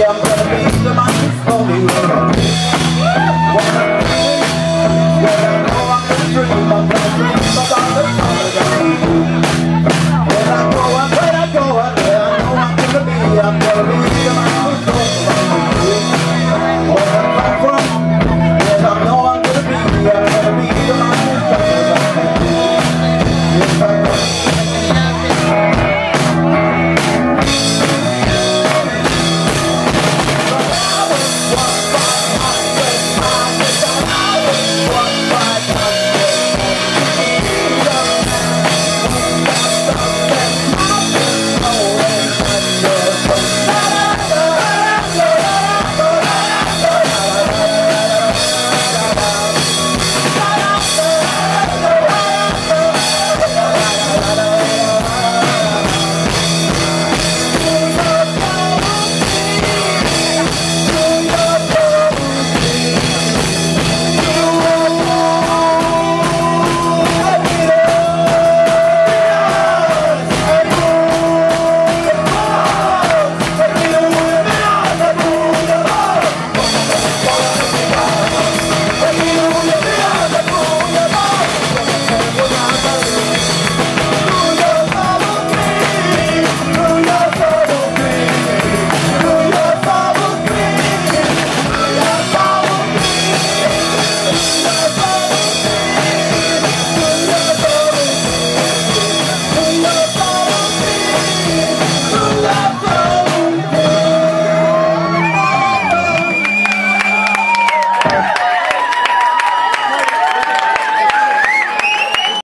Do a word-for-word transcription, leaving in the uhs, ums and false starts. I'm gonna be the man who's falling in love.